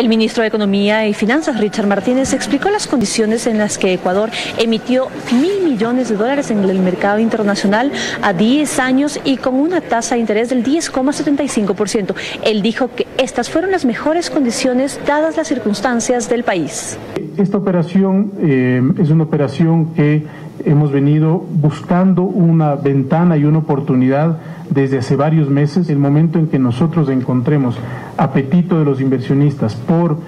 El ministro de Economía y Finanzas, Richard Martínez, explicó las condiciones en las que Ecuador emitió $1.000 millones en el mercado internacional a 10 años y con una tasa de interés del 10,75%. Él dijo que estas fueron las mejores condiciones dadas las circunstancias del país. Esta operación es una operación que hemos venido buscando una ventana y una oportunidad desde hace varios meses. El momento en que nosotros encontremos apetito de los inversionistas por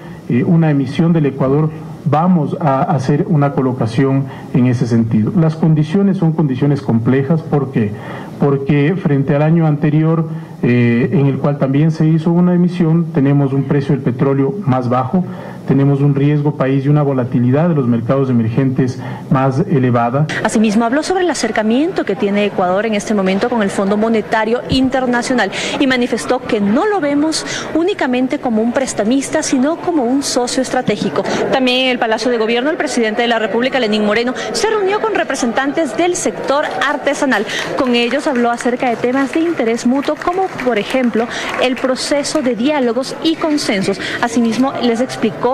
una emisión del Ecuador, vamos a hacer una colocación en ese sentido. Las condiciones son condiciones complejas. ¿Por qué? Porque frente al año anterior, en el cual también se hizo una emisión, tenemos un precio del petróleo más bajo, tenemos un riesgo país y una volatilidad de los mercados emergentes más elevada. Asimismo, habló sobre el acercamiento que tiene Ecuador en este momento con el Fondo Monetario Internacional y manifestó que no lo vemos únicamente como un prestamista, sino como un socio estratégico. También en el Palacio de Gobierno, el presidente de la República, Lenín Moreno, se reunió con representantes del sector artesanal. Con ellos habló acerca de temas de interés mutuo, como por ejemplo el proceso de diálogos y consensos. Asimismo, les explicó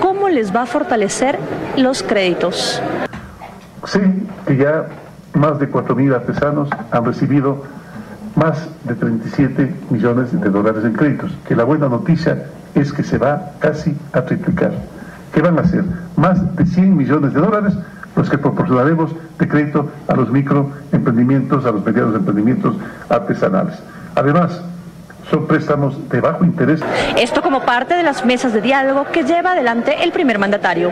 cómo les va a fortalecer los créditos. Sí, que ya más de 4.000 artesanos han recibido más de $37 millones en créditos, que la buena noticia es que se va casi a triplicar, que van a ser más de $100 millones los que proporcionaremos de crédito a los microemprendimientos, a los medianos emprendimientos artesanales. Además, son préstamos de bajo interés. Esto como parte de las mesas de diálogo que lleva adelante el primer mandatario.